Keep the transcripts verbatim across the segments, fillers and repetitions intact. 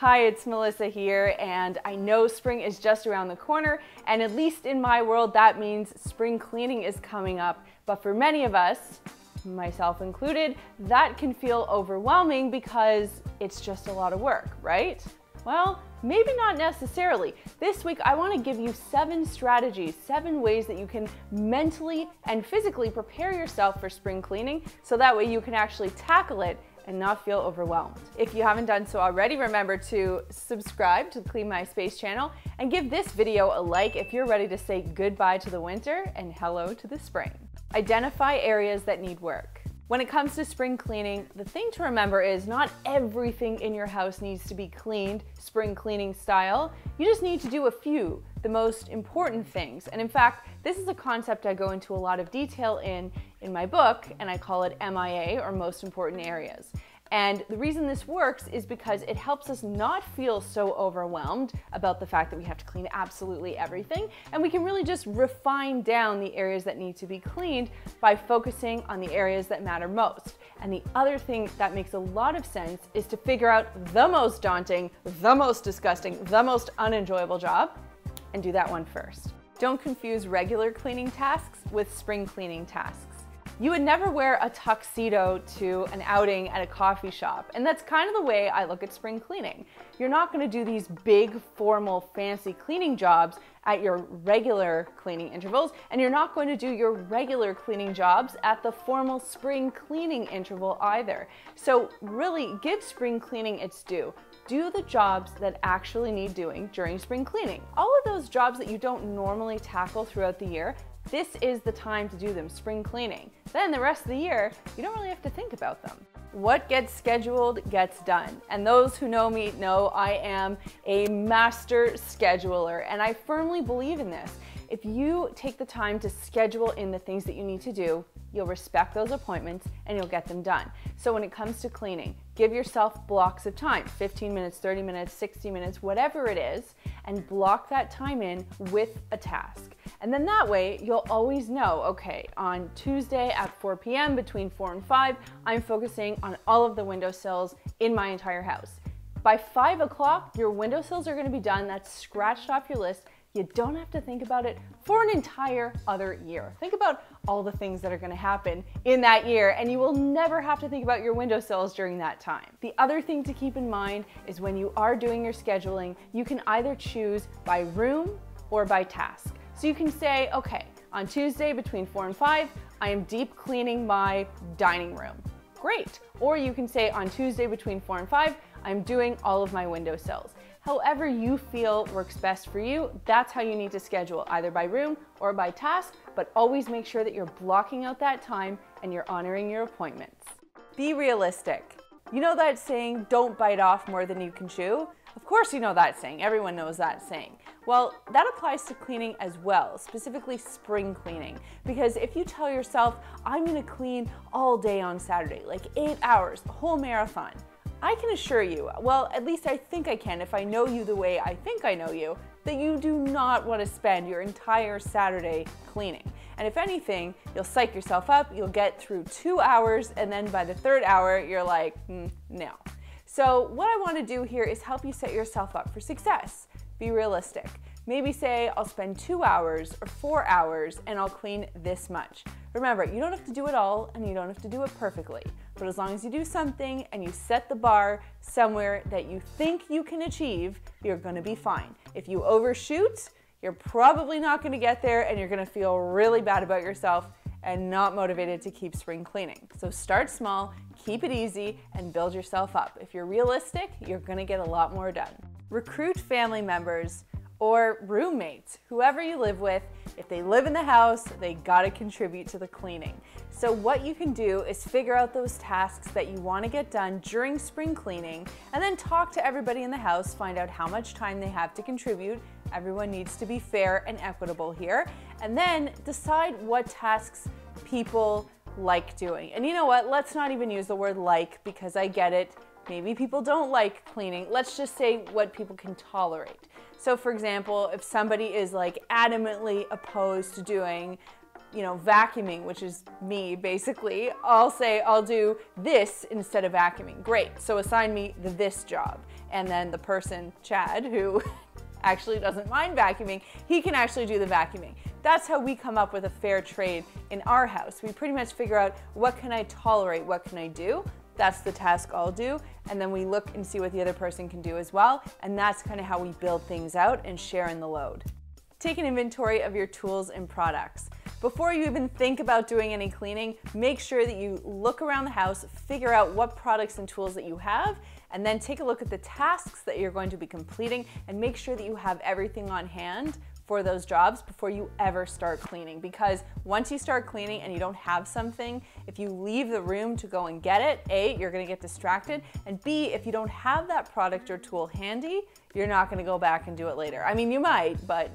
Hi, it's Melissa here, and I know spring is just around the corner, and at least in my world that means spring cleaning is coming up. But for many of us, myself included, that can feel overwhelming because it's just a lot of work, right? Well, maybe not necessarily. This week I want to give you seven strategies, seven ways that you can mentally and physically prepare yourself for spring cleaning so that way you can actually tackle it and not feel overwhelmed. If you haven't done so already, remember to subscribe to the Clean My Space channel and give this video a like if you're ready to say goodbye to the winter and hello to the spring. Identify areas that need work. When it comes to spring cleaning, the thing to remember is not everything in your house needs to be cleaned spring cleaning style. You just need to do a few, the most important things. And in fact, this is a concept I go into a lot of detail in in my book, and I call it M I A, or Most Important Areas. And the reason this works is because it helps us not feel so overwhelmed about the fact that we have to clean absolutely everything, and we can really just refine down the areas that need to be cleaned by focusing on the areas that matter most. And the other thing that makes a lot of sense is to figure out the most daunting, the most disgusting, the most unenjoyable job, and do that one first. Don't confuse regular cleaning tasks with spring cleaning tasks. You would never wear a tuxedo to an outing at a coffee shop, and that's kind of the way I look at spring cleaning. You're not going to do these big, formal, fancy cleaning jobs at your regular cleaning intervals, and you're not going to do your regular cleaning jobs at the formal spring cleaning interval either. So really, give spring cleaning its due. Do the jobs that actually need doing during spring cleaning. All of those jobs that you don't normally tackle throughout the year, this is the time to do them, spring cleaning. Then the rest of the year, you don't really have to think about them. What gets scheduled gets done. And those who know me know I am a master scheduler, and I firmly believe in this. If you take the time to schedule in the things that you need to do, you'll respect those appointments and you'll get them done. So when it comes to cleaning, give yourself blocks of time, fifteen minutes, thirty minutes, sixty minutes, whatever it is, and block that time in with a task. And then that way, you'll always know, okay, on Tuesday at four p m between four and five, I'm focusing on all of the windowsills in my entire house. By five o'clock, your windowsills are gonna be done. That's scratched off your list. You don't have to think about it for an entire other year. Think about all the things that are gonna happen in that year, and you will never have to think about your windowsills during that time. The other thing to keep in mind is when you are doing your scheduling, you can either choose by room or by task. So you can say, okay, on Tuesday between four and five, I am deep cleaning my dining room. Great. Or you can say on Tuesday between four and five, I'm doing all of my windowsills. However you feel works best for you, that's how you need to schedule, either by room or by task, but always make sure that you're blocking out that time and you're honoring your appointments. Be realistic. You know that saying, don't bite off more than you can chew? Of course you know that saying, everyone knows that saying. Well, that applies to cleaning as well, specifically spring cleaning. Because if you tell yourself, I'm gonna clean all day on Saturday, like eight hours, the whole marathon, I can assure you, well, at least I think I can if I know you the way I think I know you, that you do not wanna spend your entire Saturday cleaning. And if anything, you'll psych yourself up, you'll get through two hours, and then by the third hour, you're like, mm, no. So what I wanna do here is help you set yourself up for success. Be realistic. Maybe say, I'll spend two hours or four hours and I'll clean this much. Remember, you don't have to do it all and you don't have to do it perfectly. But as long as you do something and you set the bar somewhere that you think you can achieve, you're gonna be fine. If you overshoot, you're probably not gonna get there and you're gonna feel really bad about yourself and not motivated to keep spring cleaning. So start small, keep it easy, and build yourself up. If you're realistic, you're gonna get a lot more done. Recruit family members or roommates, whoever you live with. If they live in the house, they gotta contribute to the cleaning. So what you can do is figure out those tasks that you wanna get done during spring cleaning, and then talk to everybody in the house, find out how much time they have to contribute. Everyone needs to be fair and equitable here. And then decide what tasks people like doing. And you know what? Let's not even use the word like, because I get it. Maybe people don't like cleaning. Let's just say what people can tolerate. So for example, if somebody is like adamantly opposed to doing, you know, vacuuming, which is me basically, I'll say I'll do this instead of vacuuming. Great, so assign me the this job. and then the person, Chad, who actually doesn't mind vacuuming, he can actually do the vacuuming. That's how we come up with a fair trade in our house. We pretty much figure out, what can I tolerate, what can I do? That's the task I'll do, and then we look and see what the other person can do as well, and that's kind of how we build things out and share in the load. Take an inventory of your tools and products. Before you even think about doing any cleaning, make sure that you look around the house, figure out what products and tools that you have, and then take a look at the tasks that you're going to be completing and make sure that you have everything on hand for those jobs before you ever start cleaning. Because once you start cleaning and you don't have something, if you leave the room to go and get it, A, you're gonna get distracted, and B, if you don't have that product or tool handy, you're not gonna go back and do it later. I mean, you might, but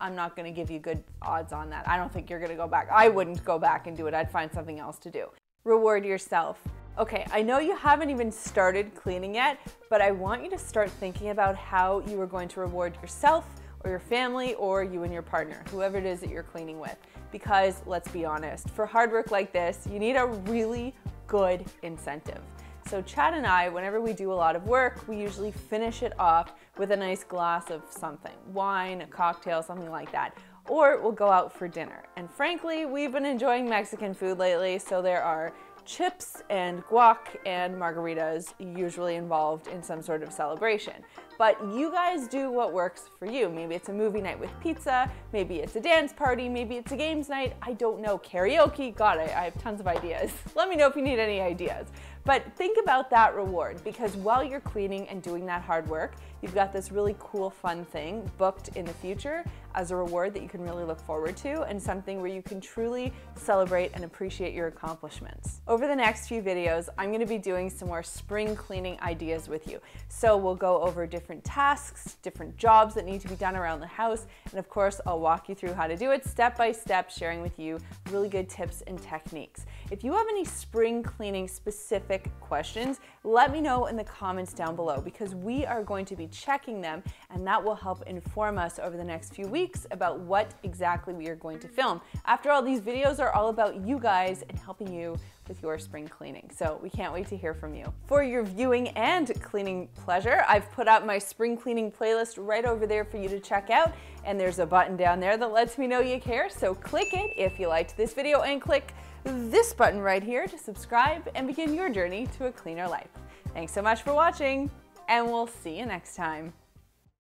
I'm not gonna give you good odds on that. I don't think you're gonna go back. I wouldn't go back and do it. I'd find something else to do. Reward yourself. Okay, I know you haven't even started cleaning yet, but I want you to start thinking about how you are going to reward yourself or your family, or you and your partner, whoever it is that you're cleaning with. Because let's be honest, for hard work like this, you need a really good incentive. So Chad and I, whenever we do a lot of work, we usually finish it off with a nice glass of something, wine, a cocktail, something like that. Or we'll go out for dinner. And frankly, we've been enjoying Mexican food lately, so there are chips and guac and margaritas usually involved in some sort of celebration. But you guys do what works for you. Maybe it's a movie night with pizza, maybe it's a dance party, maybe it's a games night, I don't know, karaoke, God, I, I have tons of ideas. Let me know if you need any ideas. But think about that reward, because while you're cleaning and doing that hard work, you've got this really cool, fun thing booked in the future as a reward that you can really look forward to, and something where you can truly celebrate and appreciate your accomplishments. Over the next few videos, I'm gonna be doing some more spring cleaning ideas with you. So we'll go over different tasks, different jobs that need to be done around the house, and of course, I'll walk you through how to do it step by step, sharing with you really good tips and techniques. If you have any spring cleaning specific questions, let me know in the comments down below, because we are going to be checking them, and that will help inform us over the next few weeks about what exactly we are going to film. After all, these videos are all about you guys and helping you with your spring cleaning. So we can't wait to hear from you. For your viewing and cleaning pleasure, I've put out my spring cleaning playlist right over there for you to check out. And there's a button down there that lets me know you care. So click it if you liked this video, and click this button right here to subscribe and begin your journey to a cleaner life. Thanks so much for watching, and we'll see you next time.